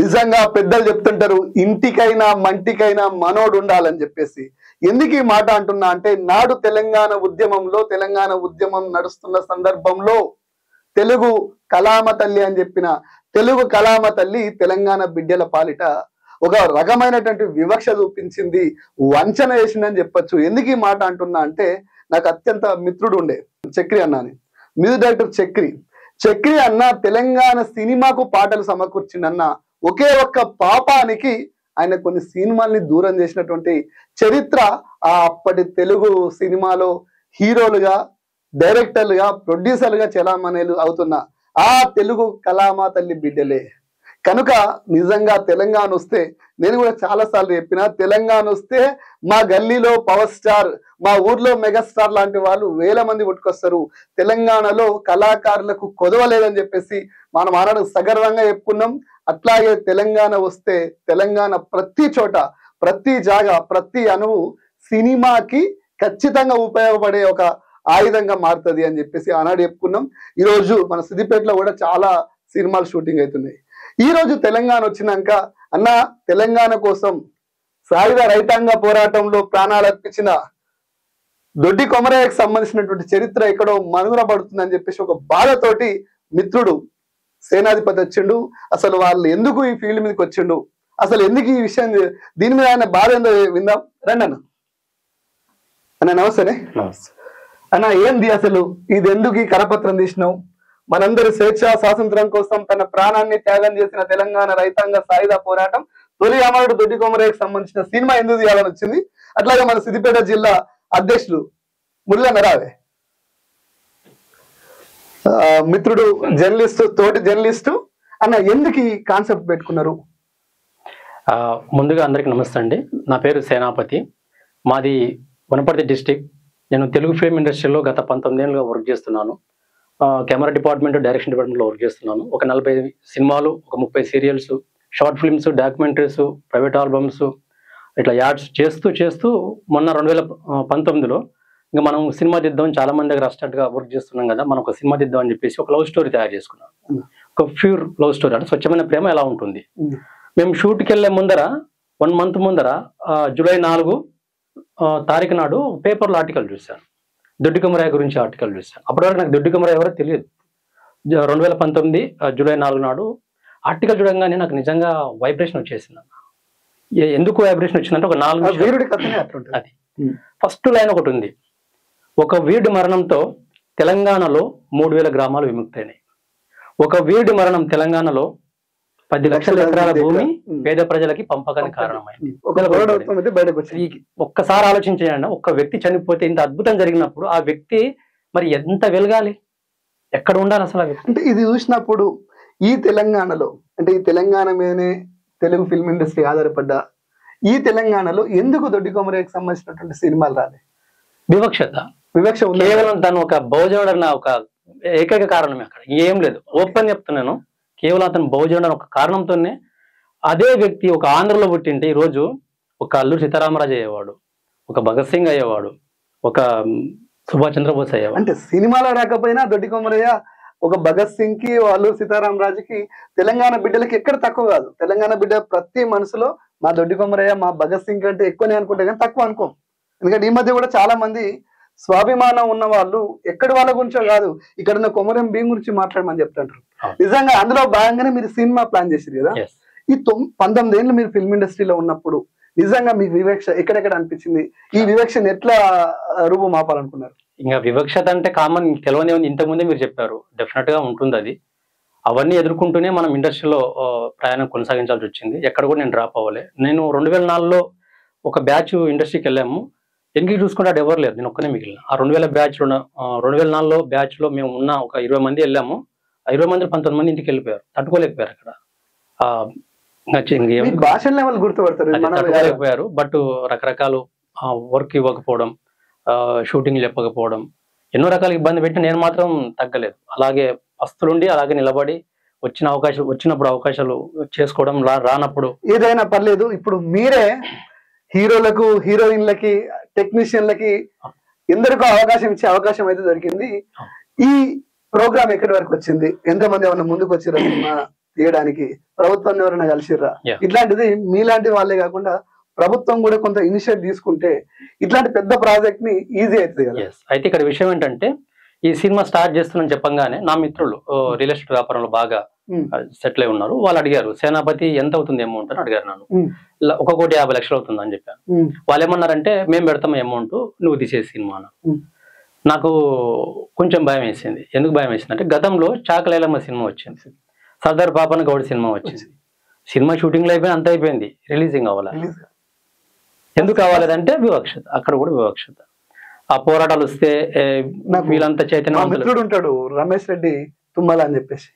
నిజంగా పెద్దలు చెప్తుంటారు ఇంటికైనా మంటికైనా మనోడు ఉండాలని చెప్పేసి. ఎందుకు ఈ మాట అంటున్నా అంటే నాడు తెలంగాణ ఉద్యమం నడుస్తున్న సందర్భంలో తెలుగు కళామ తల్లి అని చెప్పిన తెలుగు కళామ తల్లి తెలంగాణ బిడ్డల పాలిట ఒక రకమైనటువంటి వివక్ష చూపించింది, వంచన చేసిందని చెప్పొచ్చు. ఎందుకు ఈ మాట అంటున్నా అంటే నాకు అత్యంత మిత్రుడు ఉండే చక్రి అన్నని, మ్యూజిక్ డైరెక్టర్ చక్రి అన్న తెలంగాణ సినిమాకు పాటలు సమకూర్చిందన్న ఒకే ఒక్క పాపానికి ఆయన కొన్ని సినిమాల్ని దూరం చేసినటువంటి చరిత్ర ఆ అప్పటి తెలుగు సినిమాలో హీరోలుగా డైరెక్టర్లుగా ప్రొడ్యూసర్లుగా చలామణిలు అవుతున్న ఆ తెలుగు కళామ తల్లి బిడ్డలే. కనుక నిజంగా తెలంగాణ వస్తే, నేను కూడా చాలాసార్లు చెప్పిన, తెలంగాణ వస్తే మా గల్లీలో పవర్ స్టార్, మా ఊర్లో మెగాస్టార్ లాంటి వాళ్ళు వేల మంది పుట్టుకొస్తారు. తెలంగాణలో కళాకారులకు కొదవలేదని చెప్పేసి మనం ఆనాడు సగర్వంగా చెప్పుకున్నాం. అట్లాగే తెలంగాణ వస్తే తెలంగాణ ప్రతి చోట, ప్రతి జాగా, ప్రతి అణువు సినిమాకి ఖచ్చితంగా ఉపయోగపడే ఒక ఆయుధంగా మారుతుంది అని చెప్పేసి ఆనాడు చెప్పుకున్నాం. ఈరోజు మన సిద్దిపేటలో కూడా చాలా సినిమాలు షూటింగ్ అవుతున్నాయి. ఈ రోజు తెలంగాణ వచ్చినాక అన్న తెలంగాణ కోసం సాయుధ రైతాంగ పోరాటంలో ప్రాణాలు అర్పించిన దొడ్డి కొమరయ్యకు సంబంధించినటువంటి చరిత్ర ఎక్కడో మనుగడ పడుతుందని చెప్పేసి ఒక బాధతోటి మిత్రుడు సేనాధిపతి వచ్చిండు. అసలు వాళ్ళు ఎందుకు ఈ ఫీల్డ్ మీదకి వచ్చిండు, అసలు ఎందుకు ఈ విషయం, దీని మీద ఆయన బాధ ఏందో విందాం రండి. అన్న నమస్తే అన్న, ఏంది అసలు ఇది, ఎందుకు ఈ కరపత్రం తీసినావు? మనందరి స్వేచ్ఛ స్వాతంత్రం కోసం తన ప్రాణాన్ని త్యాగం చేసిన తెలంగాణ రైతాంగ సాయుధ పోరాటం తొలి అమరుడు దొడ్డి కొమరయ్యకు సంబంధించిన సినిమా ఎందుకు తీయాలని వచ్చింది? అట్లాగే మన సిద్దిపేట జిల్లా అధ్యక్షులు ముళ్ళ నరావే మిత్రుడు, జర్నలిస్ట్, తోటి జర్నలిస్టు అన్న, ఎందుకు ఈ కాన్సెప్ట్ పెట్టుకున్నారు? ముందుగా అందరికి నమస్తే అండి. నా పేరు సేనాపతి, మాది వనపర్తి డిస్టిక్. నేను తెలుగు ఫిల్మ్ ఇండస్ట్రీలో గత 19 ఏళ్ళుగా వర్క్ చేస్తున్నాను. కెమెరా డిపార్ట్మెంట్, డైరెక్షన్ డిపార్ట్మెంట్లో వర్క్ చేస్తున్నాను. ఒక 40 సినిమాలు, ఒక 30 serials, short films, documentaries, private albums, ఇట్లా యాడ్స్ చేస్తూ చేస్తూ మొన్న 2019లో ఇంకా మనం సినిమా తీద్దాం, చాలా మంది దగ్గర అస్టర్ట్గా వర్క్ చేస్తున్నాం కదా, మనం ఒక సినిమా తీద్దాం అని చెప్పేసి ఒక లవ్ స్టోరీ తయారు చేసుకున్నాం. ఒక ప్యూర్ లవ్ స్టోరీ అంటే స్వచ్ఛమైన ప్రేమ ఎలా ఉంటుంది. మేము షూట్కి వెళ్ళే ముందర 1 మంత్ ముందర జూలై 4 తారీఖు నాడు పేపర్లో ఆర్టికల్ చూశాను, దొడ్డి కొమరయ్య గురించి ఆర్టికల్ చూశాను. అప్పటివరకు నాకు దొడ్డి కొమరయ్య ఎవరో తెలియదు. 2019 జూలై 4 నాడు ఆర్టికల్ చూడంగానే నాకు నిజంగా వైబ్రేషన్ వచ్చేసింది. ఎందుకు వైబ్రేషన్ వచ్చిందంటే ఒక 4 అది ఫస్ట్ లైన్ ఒకటి ఉంది, ఒక వీరుడి మరణంతో తెలంగాణలో 3,000 గ్రామాలు విముక్తైనాయి. ఒక వీరుడి మరణం తెలంగాణలో 10 లక్షల ఎకరాల భూమి పేద ప్రజలకి పంపకానికి కారణమైంది. ఒక్కసారి ఆలోచించండి, ఒక్క వ్యక్తి చనిపోతే ఇంత అద్భుతం జరిగినప్పుడు ఆ వ్యక్తి మరి ఎంత వెలగాలి, ఎక్కడ ఉండాలి అసలు ఆ వ్యక్తి. అంటే ఇది చూసినప్పుడు ఈ తెలంగాణలో, అంటే ఈ తెలంగాణ మీదనే తెలుగు ఫిల్మ్ ఇండస్ట్రీ ఆధారపడ్డ ఈ తెలంగాణలో ఎందుకు దొడ్డి కొమరయ్యకు సంబంధించినటువంటి సినిమాలు రాలే? వివక్ష కేవలం తను ఒక బౌజోడన్న ఒక ఏకైక కారణమే, అక్కడ ఏం లేదు. ఓపెన్ చెప్తున్నాను, కేవలం అతను బౌజోడన్న ఒక కారణంతోనే. అదే వ్యక్తి ఒక ఆంధ్రలో పుట్టింటే ఈరోజు ఒక అల్లూరి సీతారామరాజు అయ్యేవాడు, ఒక భగత్ సింగ్ అయ్యేవాడు, ఒక సుభాష్ చంద్రబోస్ అయ్యేవాడు. అంటే సినిమాలో రాకపోయినా దొడ్డి కొమరయ్య ఒక భగత్ సింగ్ కి, అల్లూరి సీతారామరాజుకి, తెలంగాణ బిడ్డలకి ఎక్కడ తక్కువ కాదు. తెలంగాణ బిడ్డ ప్రతి మనసులో మా దొడ్డి కొమరయ్య మా భగత్ సింగ్ కంటే ఎక్కువనే అనుకుంటే కానీ తక్కువ అనుకోం. ఎందుకంటే ఈ మధ్య కూడా చాలా మంది స్వాభిమానం ఉన్న వాళ్ళు ఎక్కడి వాళ్ళ గురించో కాదు, ఇక్కడ ఉన్న కొమరం భీం గురించి మాట్లాడమని చెప్తుంటారు. నిజంగా అందులో భాగంగానే మీరు సినిమా ప్లాన్ చేసారు కదా. ఈ 19 ఏళ్ళు మీరు ఫిల్మ్ ఇండస్ట్రీలో ఉన్నప్పుడు నిజంగా మీ వివక్ష ఎక్కడెక్కడ అనిపించింది? ఈ వివక్షను ఎట్లా రూపు మాపాలనుకున్నారు? ఇంకా వివక్షత అంటే కామన్, తెలవనే ఉంది, ఇంతకుముందే మీరు చెప్పారు, డెఫినెట్ గా ఉంటుంది అది. అవన్నీ ఎదుర్కొంటూనే మనం ఇండస్ట్రీలో ప్రయాణం కొనసాగించాల్సి వచ్చింది. ఎక్కడ కూడా నేను డ్రాప్ అవ్వలే. నేను 2004లో ఒక బ్యాచ్ ఇండస్ట్రీకి వెళ్ళాము. ఎందుకు చూసుకుంటాడు ఎవరు లేరు, నేను ఒక్కనే మిగిలిన. ఆ 2004లో బ్యాచ్లో మేము ఉన్న ఒక 20 మంది వెళ్ళాము. 20 మంది 19 మంది ఇంటికి వెళ్ళిపోయారు, తట్టుకోలేకపోయారు. అక్కడ తట్టుకోలేకపోయారు. బట్ రకరకాలు వర్క్ ఇవ్వకపోవడం, షూటింగ్ చెప్పకపోవడం, ఎన్నో రకాల ఇబ్బంది పెట్టి నేను మాత్రం తగ్గలేదు. అలాగే పస్తులుండి అలాగే నిలబడి వచ్చినప్పుడు అవకాశాలు చేసుకోవడం, రానప్పుడు ఏదైనా పర్లేదు. ఇప్పుడు మీరే హీరోలకు, హీరోయిన్లకి, టెక్నీషియన్లకి ఎందరికో అవకాశం అయితే దొరికింది. ఈ ప్రోగ్రామ్ ఎక్కడి వరకు వచ్చింది? ఎంతమంది ఏమన్నా ముందుకు వచ్చారు? తీయడానికి ప్రభుత్వం ఎవరైనా కలిసిరా ఇట్లాంటిది మీలాంటి వాళ్ళే కాకుండా ప్రభుత్వం కూడా కొంత ఇనిషియేటివ్ తీసుకుంటే ఇట్లాంటి పెద్ద ప్రాజెక్ట్ ని ఈజీ అవుతుంది కదా. అయితే ఇక్కడ విషయం ఏంటంటే ఈ సినిమా స్టార్ట్ చేస్తున్నానని చెప్పగానే నా మిత్రులు రియల్ ఎస్టేట్ వ్యాపారంలో బాగా సెటిల్ అయి ఉన్నారు. వాళ్ళు అడిగారు సేనాపతి ఎంత అవుతుంది అమౌంట్ అని అడిగారు. నన్ను 1,50,00,000 అవుతుంది అని చెప్పాను. వాళ్ళు ఏమన్నారంటే మేము పెడతాం అమౌంట్, నువ్వు తీసేసి సినిమా. నాకు కొంచెం భయం వేసింది. ఎందుకు భయం వేసింది అంటే గతంలో చాకలైలమ్మ సినిమా వచ్చింది, సర్దార్ పాపన్న గౌడ్ సినిమా వచ్చింది. సినిమా షూటింగ్లో అయిపోయింది, అంత అయిపోయింది, రిలీజింగ్ అవ్వాలి. ఎందుకు అవ్వలేదంటే వివక్షత, అక్కడ కూడా వివక్షత. ఆ పోరాటాలు వస్తే వీళ్ళంతా చైతన్యం. ఉంటాడు రమేష్ రెడ్డి తుమ్మల అని చెప్పేసి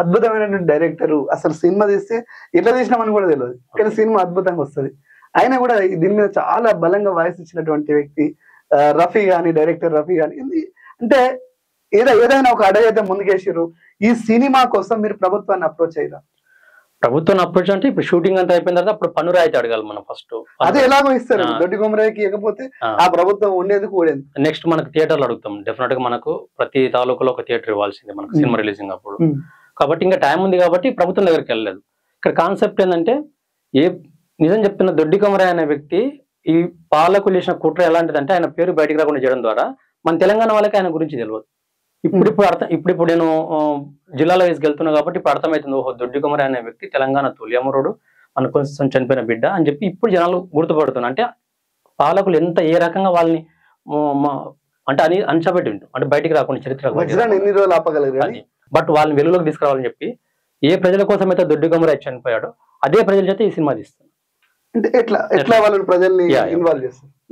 అద్భుతమైనటువంటి డైరెక్టర్. అసలు సినిమా తీస్తే ఎట్లా తీసినామని కూడా తెలియదు, కానీ సినిమా అద్భుతంగా వస్తుంది. ఆయన కూడా దీని మీద చాలా బలంగా వాయిస్ ఇచ్చినటువంటి వ్యక్తి రఫీ గాని, డైరెక్టర్ రఫీ గాని. అంటే ఏదైనా ఒక అడగైతే ముందుకేసారు. ఈ సినిమా కోసం మీరు ప్రభుత్వాన్ని అప్రోచ్ అయ్యారా? ప్రభుత్వాన్ని అప్రోచ్ అంటే ఇప్పుడు షూటింగ్ అంతా అయిపోయిన తర్వాత అప్పుడు పన్ను రాయితే అడగాలి మనం ఫస్ట్. అదే ఎలాగో ఇస్తారు, దొడ్డి గుమ్మరాయికి ఇవ్వకపోతే ఆ ప్రభుత్వం ఉండేది కూడా. నెక్స్ట్ మనకు థియేటర్లు అడుగుతాం. డెఫినెట్ గా మనకు ప్రతి తాలూకాలో ఒక థియేటర్ ఇవ్వాల్సిందే మనకు సినిమా రిలీజింగ్ అప్పుడు. కాబట్టి ఇంకా టైం ఉంది కాబట్టి ప్రభుత్వం దగ్గరికి వెళ్ళలేదు. ఇక్కడ కాన్సెప్ట్ ఏంటంటే నిజం చెప్తున్న దొడ్డి గుమ్మరాయి అనే వ్యక్తి ఈ పాలకులు చేసిన కుట్ర ఎలాంటిదంటే ఆయన పేరు బయటకు రాకుండా చేయడం ద్వారా మన తెలంగాణ వాళ్ళకి ఆయన గురించి తెలియదు. ఇప్పుడు నేను జిల్లాలో వేసుకెళ్తున్నా కాబట్టి ఇప్పుడు అర్థమవుతుంది, ఓహో దొడ్డి కుమార్ అనే వ్యక్తి తెలంగాణ తొలియమరుడు, మన కోసం చనిపోయిన బిడ్డ అని చెప్పి ఇప్పుడు జనాలు గుర్తుపడుతున్నారు. అంటే పాలకులు ఎంత ఏ రకంగా వాళ్ళని అంటే అని అంచబెట్టి ఉంటారు, అంటే బయటికి రాకుండా చరిత్ర. బట్ వాళ్ళని వెలుగులోకి తీసుకురావాలని చెప్పి ఏ ప్రజల కోసం అయితే దొడ్డి కుమార్ అయితే చనిపోయాడో అదే ప్రజల చేత ఈ సినిమా తీస్తారు.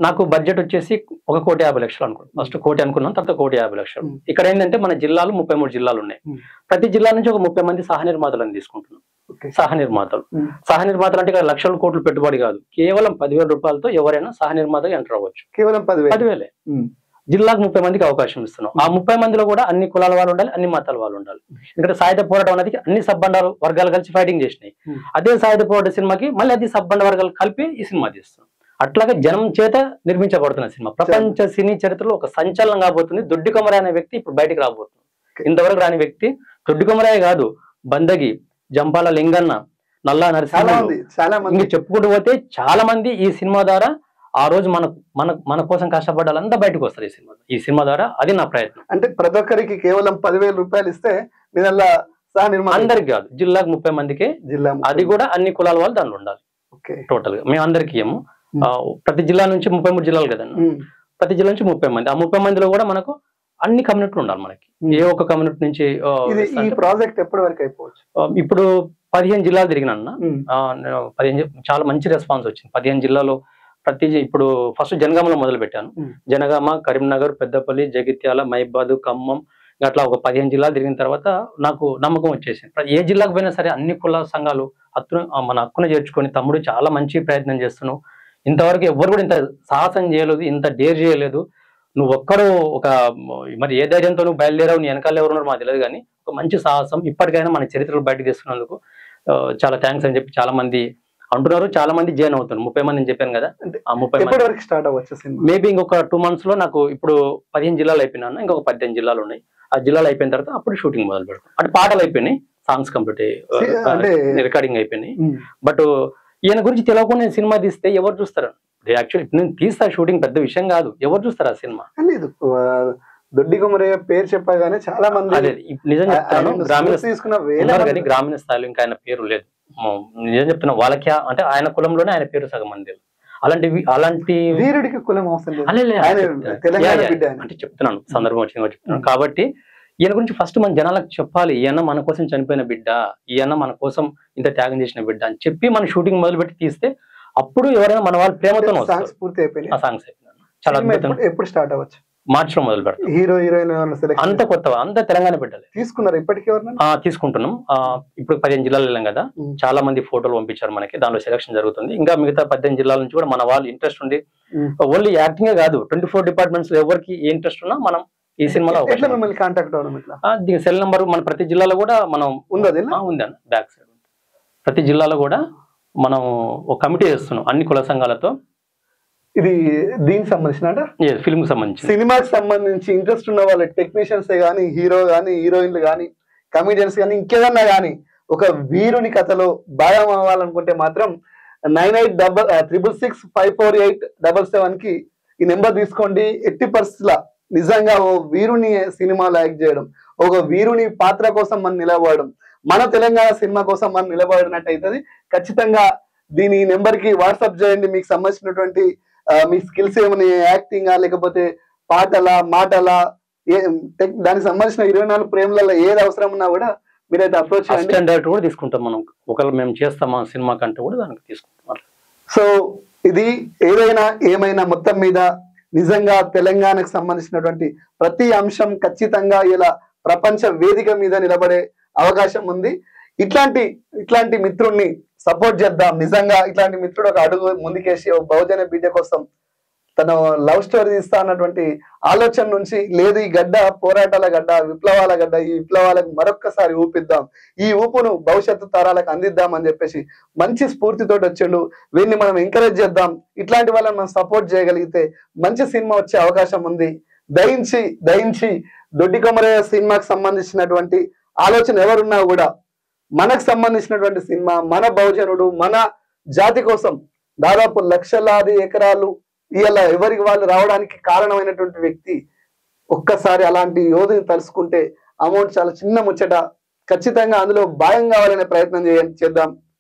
నాకు బడ్జెట్ వచ్చేసి 1,50,00,000 అనుకున్నాను. ఫస్ట్ 1,00,00,000 అనుకున్నాను, తర్వాత 1,50,00,000. ఇక్కడ ఏంటంటే మన జిల్లాలు 33 జిల్లాలు ఉన్నాయి. ప్రతి జిల్లా నుంచి ఒక 30 మంది సహ నిర్మాతలను తీసుకుంటున్నాం. సహ నిర్మాతలు అంటే ఇక్కడ 1,00,00,00,000 పెట్టుబడి కాదు, కేవలం 10,000 రూపాయలతో ఎవరైనా సహ నిర్మాతగా ఎంటర్ అవ్వచ్చు. కేవలం 10,000 జిల్లాకు 30 మందికి అవకాశం ఇస్తున్నాం. ఆ 30 మందిలో కూడా అన్ని కులాల వాళ్ళు ఉండాలి, అన్ని మతాల వాళ్ళు ఉండాలి. ఎందుకంటే సాయుధ పోరాటం అనేది అన్ని సబ్బండాల వర్గాలు కలిసి ఫైటింగ్ చేసినాయి. అదే సాయుధ పోరాట సినిమాకి మళ్ళీ అది సబ్బండ వర్గాలు కలిపి ఈ సినిమా తీస్తున్నాం. అట్లాగే జనం చేత నిర్మించబడుతున్న సినిమా ప్రపంచ సినీ చరిత్రలో ఒక సంచలనం కాబోతుంది. దొడ్డి కుమరాయి అనే వ్యక్తి ఇప్పుడు బయటకు రాబోతుంది. ఇంతవరకు రాని వ్యక్తి దొడ్డి కుమరాయి కాదు, బందగి, జంపాల లింగన్న, నల్లా నరసింహ, చెప్పుకుంటూ పోతే చాలా మంది ఈ సినిమా ద్వారా ఆ రోజు మన కోసం కష్టపడాలంతా బయటకు వస్తారు ఈ సినిమా ద్వారా. అది నా ప్రయత్నం. అంటే ప్రతి ఒక్కరికి కేవలం 10,000 రూపాయలు ఇస్తే అందరికి కాదు, జిల్లాకు 30 మందికి, అది కూడా అన్ని కులాల వాళ్ళు దాంట్లో ఉండాలి. టోటల్ గా మేము అందరికి ఏమో ప్రతి జిల్లా నుంచి 33 జిల్లాలు కదండి, ప్రతి జిల్లా నుంచి 30 మంది. ఆ 30 మందిలో కూడా మనకు అన్ని కమ్యూనిటీలు ఉండాలి. మనకి ఏ ఒక్క కమ్యూనిటీ నుంచి ఈ ప్రాజెక్ట్ ఎప్పటి వరకు అయిపోవచ్చు? ఇప్పుడు 15 జిల్లాలు తిరిగినన్నా, 15 చాలా మంచి రెస్పాన్స్ వచ్చింది. 15 జిల్లాలో ఇప్పుడు ఫస్ట్ జనగామలో మొదలు పెట్టాను. జనగామ, కరీంనగర్, పెద్దపల్లి, జగిత్యాల, మైబాదు, ఖమ్మం, అట్లా ఒక 15 జిల్లాలు తిరిగిన తర్వాత నాకు నమ్మకం వచ్చేసింది. ఏ జిల్లాకు పోయినా సరే అన్ని కుల సంఘాలు మన హక్కును చేర్చుకొని, తమ్ముడు చాలా మంచి ప్రయత్నం చేస్తున్నావు, ఇంతవరకు ఎవరు కూడా ఇంత సాహసం చేయలేదు, ఇంత డేర్ చేయలేదు, నువ్వు ఒక్కరు ఒక మరి ఏ ధైర్యంతో నువ్వు బయలుదేరావు, నీ వెనకాల ఎవరున్నారు మాకు తెలియదు, కానీ ఒక మంచి సాహసం, ఇప్పటికైనా మన చరిత్రలు బయటకు తెస్తున్నందుకు చాలా థ్యాంక్స్ అని చెప్పి చాలా మంది అంటున్నారు. చాలా మంది జాయిన్ అవుతారు. 30 మంది నేను చెప్పాను కదా, ఆ 30 మంది స్టార్ట్ అవ్వచ్చు. మేబీ ఇంకొక 2 months లో నాకు ఇప్పుడు 15 జిల్లాలు అయిపోయినాను, ఇంకొక 18 జిల్లాలు ఉన్నాయి. ఆ జిల్లాలు అయిపోయిన తర్వాత అప్పుడు షూటింగ్ మొదలు పెడతాం. అంటే పాటలు అయిపోయినాయి, సాంగ్స్ కంప్లీట్ అయ్యి రికార్డింగ్ అయిపోయినాయి. బట్ ఈయన గురించి తెలియకుండా నేను సినిమా తీస్తే ఎవరు చూస్తారు? యాక్చువల్లీ నేను తీస్తా, షూటింగ్ పెద్ద విషయం కాదు, ఎవరు చూస్తారు ఆ సినిమా? దొడ్డి కుమరయ్య పేరు చెప్పగానే చాలా మంది నిజం చెప్తాను గ్రామీణ స్థాయిలో ఇంకా ఆయన పేరు లేదు. నిజం చెప్తున్నా వాళ్ళకి అంటే ఆయన కులంలోనే ఆయన పేరు సగం మంది. అలాంటి వీరుడికి కులం అవసరం అంటే చెప్తున్నాను, సందర్భం వచ్చింది చెప్తున్నాను. కాబట్టి ఈయన గురించి ఫస్ట్ మన జనాలకు చెప్పాలి. ఈయన మన కోసం చనిపోయిన బిడ్డ, ఈయన మన కోసం ఇంత త్యాగం చేసిన బిడ్డ అని చెప్పి మన షూటింగ్ మొదలుపెట్టి తీస్తే అప్పుడు ఎవరైనా మన వాళ్ళు ప్రేమతో స్టార్ట్ అవ్వచ్చు. మార్చిలో మొదలు పెడతాం. హీరో హీరోయిన్ అంత కొత్త అంతా తెలంగాణ బిడ్డలే తీసుకున్నారు. ఇప్పటికే తీసుకుంటున్నాం. ఇప్పుడు 15 జిల్లాలు వెళ్ళాం కదా, చాలా మంది ఫోటోలు పంపించారు మనకి, దానిలో సెలక్షన్ జరుగుతుంది. ఇంకా మిగతా 18 జిల్లాల నుంచి కూడా మన వాళ్ళు ఇంట్రెస్ట్ ఉంది. ఓన్లీ యాక్టింగే కాదు, 24 డిపార్ట్మెంట్స్ లో ఎవరికి ఏ ఇంట్రెస్ట్ ఉన్నా మనం ఈ సినిమాలో కాంటాక్ట్ అవ్వడం. దీని సెల్ నెంబర్ మన ప్రతి జిల్లాలో కూడా మనం ఉందన్న బ్యాక్ సైడ్ ప్రతి జిల్లాలో కూడా మనం ఒక కమిటీ చేస్తున్నాం అన్ని కుల సంఘాలతో. ఇది దీనికి సంబంధించిన ఫిల్మ్ సంబంధించి, సినిమాకి సంబంధించి ఇంట్రెస్ట్ ఉన్న వాళ్ళ టెక్నీషియన్స్ కానీ, హీరో కానీ, హీరోయిన్లు కానీ, కమీడియన్స్ కానీ, ఇంకేదన్నా కానీ ఒక వీరుని కథలో భాగం అవ్వాలనుకుంటే మాత్రం 9866654877 కి ఈ నెంబర్ తీసుకోండి. 80% నిజంగా ఓ వీరుని సినిమా లైక్ చేయడం, ఒక వీరుని పాత్ర కోసం మనం నిలబడడం, మన తెలంగాణ సినిమా కోసం మనం నిలబడినట్టు అవుతుంది. ఖచ్చితంగా దీని నెంబర్ కి వాట్సాప్ చేయండి. మీకు సంబంధించినటువంటి మీ స్కిల్స్ ఏమని, యాక్టింగ్ లేకపోతే పాటల మాటల దానికి సంబంధించిన 24 ప్రేమలలో ఏది అవసరం ఉన్నా కూడా మీరైతే అప్రోచ్ చేయండి. తీసుకుంటాం మనం, ఒకవేళ మేము చేస్తాం సినిమా కంటే కూడా దానికి తీసుకుంటాం. సో ఇది ఏదైనా ఏమైనా మొత్తం మీద నిజంగా తెలంగాణకు సంబంధించినటువంటి ప్రతి అంశం ఖచ్చితంగా ఇలా ప్రపంచ వేదిక మీద నిలబడే అవకాశం ఉంది. ఇట్లాంటి ఇట్లాంటి మిత్రుడిని సపోర్ట్ చేద్దాం. నిజంగా ఇట్లాంటి మిత్రుడు ఒక అడుగు ముందుకేసి బహుజన బిడ్డ కోసం తన లవ్ స్టోరీ తీస్తా అన్నటువంటి ఆలోచన నుంచి, లేదు ఈ గడ్డ పోరాటాల గడ్డ, విప్లవాల గడ్డ, ఈ విప్లవాలకు మరొక్కసారి ఊపిద్దాం, ఈ ఊపును భవిష్యత్తు తరాలకు అందిద్దాం అని చెప్పేసి మంచి స్ఫూర్తితో వచ్చిండు. వీళ్ళని మనం ఎంకరేజ్ చేద్దాం. ఇట్లాంటి వాళ్ళని మనం సపోర్ట్ చేయగలిగితే మంచి సినిమా వచ్చే అవకాశం ఉంది. దయించి దొడ్డి కొమరయ్య సినిమాకు సంబంధించినటువంటి ఆలోచన ఎవరున్నా కూడా మనకు సంబంధించినటువంటి సినిమా, మన బహుజనుడు మన జాతి కోసం దాదాపు లక్షలాది ఎకరాలు ఇలా ఎవరికి వాళ్ళు రావడానికి కారణమైనటువంటి వ్యక్తి, ఒక్కసారి అలాంటి యోధుని తలుసుకుంటే అమౌంట్ చాలా చిన్న ముచ్చట. ఖచ్చితంగా అందులో భాగం కావాలనే ప్రయత్నం చేద్దాం.